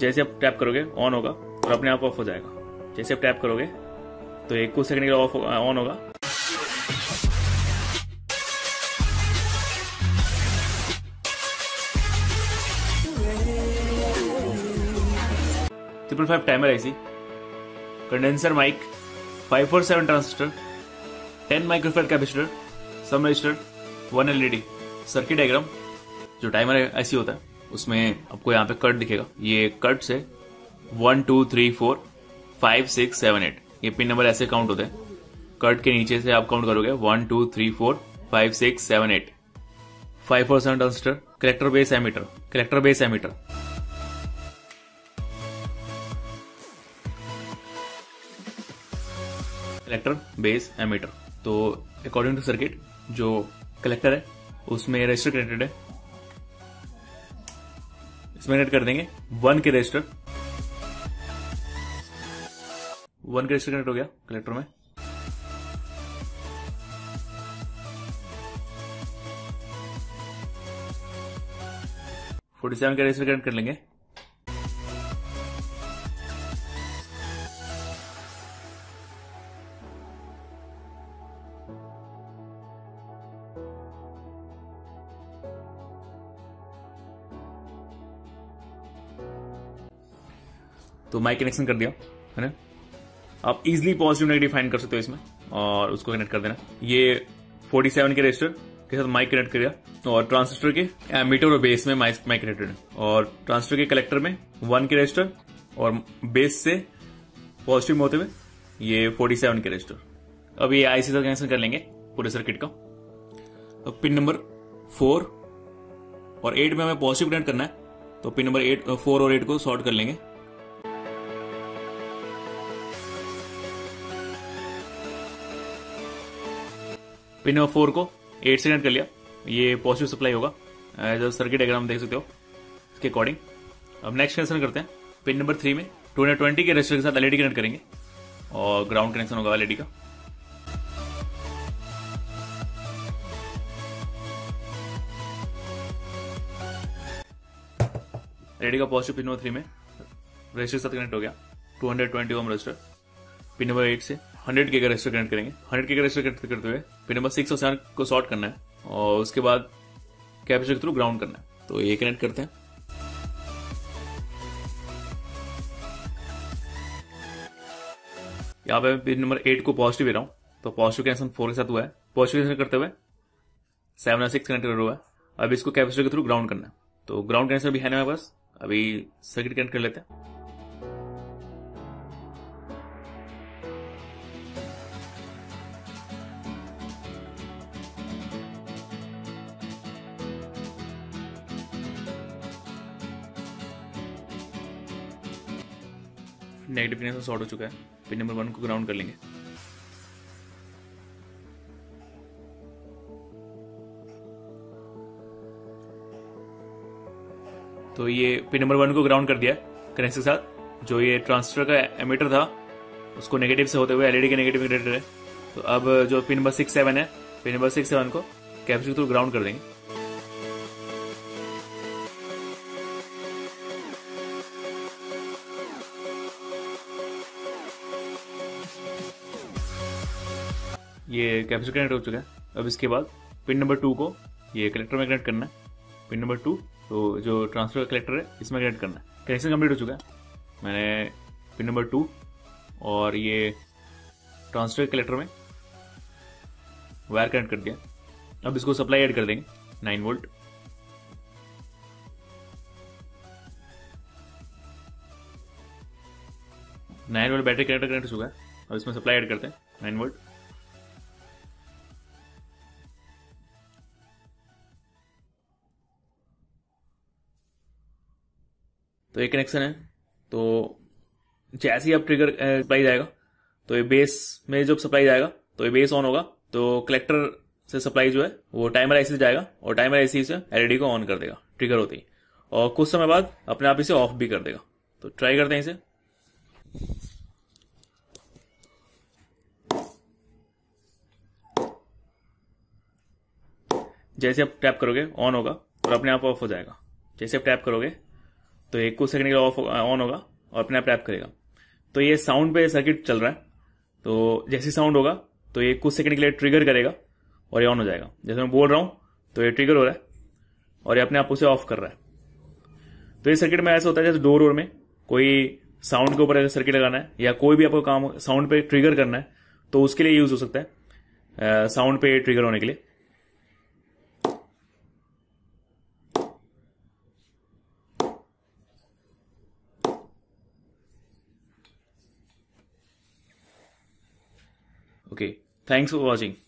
जैसे आप टैप करोगे ऑन होगा और अपने आप ऑफ हो जाएगा। जैसे आप टैप करोगे तो एक कुछ सेकंड के लिए ऑफ ऑन होगा। Triple 5 timer IC, condenser mic, 547 transistor, 10 microfarad capacitor, some resistor, 1 LED. Circuit diagram जो टाइमर आईसी होता है उसमें आपको यहाँ पे कट दिखेगा। ये कट्स है 1 2 3 4 5 6 7 8। ये पिन नंबर ऐसे काउंट होते हैं। कट के नीचे से आप काउंट करोगे 1 2 3 4 5 6 7 8। 547 transistor, collector base emitter, collector base emitter. Collector base emitter तो अकॉर्डिंग टू सर्किट जो कलेक्टर है उसमें रजिस्टर कनेक्टेड है। इसमें कनेक्ट कर देंगे 1 के रजिस्टर कनेक्ट हो गया कलेक्टर में। फोर्टी 47 के रजिस्टर कनेक्ट कर लेंगे। तो माइक कनेक्शन कर दिया है ना। आप इजिली पॉजिटिव नेगेटिव फाइंड कर सकते हो इसमें और उसको कनेक्ट कर देना। ये 47 के रजिस्टर के साथ माइक कनेक्ट कर दिया और ट्रांजिस्टर के एमीटर और बेस में माइक कनेक्टेड है। और ट्रांजिस्टर के कलेक्टर में 1 के रजिस्टर और बेस से पॉजिटिव में होते हुए ये 47 के रजिस्टर। अब ये आईसी से कनेक्शन कर लेंगे पूरे सर्किट का। अब पिन नंबर 4 और 8 में हमें पॉजिटिव कनेक्ट करना है तो पिन नंबर 4 और 8 को शॉर्ट कर लेंगे। पिन नंबर 4 को 8 से कनेक्ट कर लिया। ये पॉजिटिव सप्लाई होगा एज अ सर्किट डायग्राम देख सकते हो इसके अकॉर्डिंग। अब नेक्स्ट कनेक्शन करते हैं। पिन नंबर 3 में 220 के रजिस्टर के साथ एलईडी कनेक्ट करेंगे और ग्राउंड कनेक्शन होगा एलईडी का। एलईडी का पॉजिटिव पिन नंबर 3 में रजिस्टर के साथ कनेक्ट हो गया 220 ओम रजिस्टर। पिन नंबर 8 से 100 के रजिस्टर कनेक्ट करेंगे। 100 के रजिस्टर कनेक्ट करते हुए पिन नंबर 6 और 7 को शॉर्ट करना है और उसके बाद कैपेसिटर के थ्रू ग्राउंड करना है। तो ये कनेक्ट करते हैं। यहाँ पे पिन नंबर 8 को पॉजिटिव दे रहा हूँ तो पॉजिटिव कनेक्शन 4 के साथ हुआ है। पॉजिटिव कनेक्शन करते हुए 7 और 6 कनेक्ट हुआ है। अब इसको कैपेसिटर के थ्रू ग्राउंड करना है तो ग्राउंड कनेक्शन भी है ना मेरे पास। अभी सर्किट कनेक्ट कर लेते हैं। नेगेटिव कनेक्शन शॉर्ट हो चुका है। पिन नंबर 1 को ग्राउंड कर लेंगे। तो ये पिन नंबर 1 को ग्राउंड कर दिया कनेक्शन के साथ। जो ये ट्रांजिस्टर का एमीटर था उसको नेगेटिव से होते हुए एलईडी के नेगेटिव कनेक्टेड है। तो अब जो पिन नंबर 6 7 है पिन नंबर 6 7 को कैपेसिटर थ्रू ग्राउंड कर देंगे। ये कैपेसिटर कनेक्ट हो चुका है। अब इसके बाद पिन नंबर 2 को ये कलेक्टर में कनेक्ट करना है। पिन नंबर 2 तो जो ट्रांसफर का कलेक्टर है इसमें कनेक्ट करना है। कनेक्शन कंप्लीट हो चुका है। मैंने पिन नंबर 2 और ये ट्रांसफर के कलेक्टर में वायर कनेक्ट कर दिया। अब इसको सप्लाई ऐड कर देंगे 9 वोल्ट। बैटरी कनेक्टर कनेक्ट हो चुका है। अब इसमें सप्लाई ऐड करते हैं 9 वोल्ट। तो ये कनेक्शन है। तो जैसे ही आप ट्रिगर सप्लाई जाएगा तो ये बेस में जब सप्लाई जाएगा तो ये बेस ऑन होगा। तो कलेक्टर से सप्लाई जो है वो टाइमर आईसी से जाएगा और टाइमर आईसी से एलईडी को ऑन कर देगा ट्रिगर होते ही। और कुछ समय बाद अपने आप इसे ऑफ भी कर देगा। तो ट्राई करते हैं इसे। जैसे आप टैप करोगे ऑन होगा और अपने आप ऑफ हो जाएगा। जैसे आप टैप करोगे तो तो एक कुछ सेकंड के लिए ऑफ ऑन होगा और अपने आप रैप करेगा। तो ये साउंड पे सर्किट चल रहा है, तो जैसे साउंड होगा तो ये कुछ सेकंड के लिए ट्रिगर करेगा और ये ऑन हो जाएगा। जैसे मैं बोल रहा हूँ तो ये ट्रिगर हो रहा है और ये अपने आप उसे ऑफ कर रहा है। तो ये सर्किट में ऐसा होता है जैसे डोर वोर में कोई साउंड के ऊपर अगर सर्किट लगाना है या कोई भी आपको काम साउंड पे ट्रिगर करना है तो उसके लिए यूज हो सकता है, साउंड पे ट्रिगर होने के लिए। Okay, thanks for watching.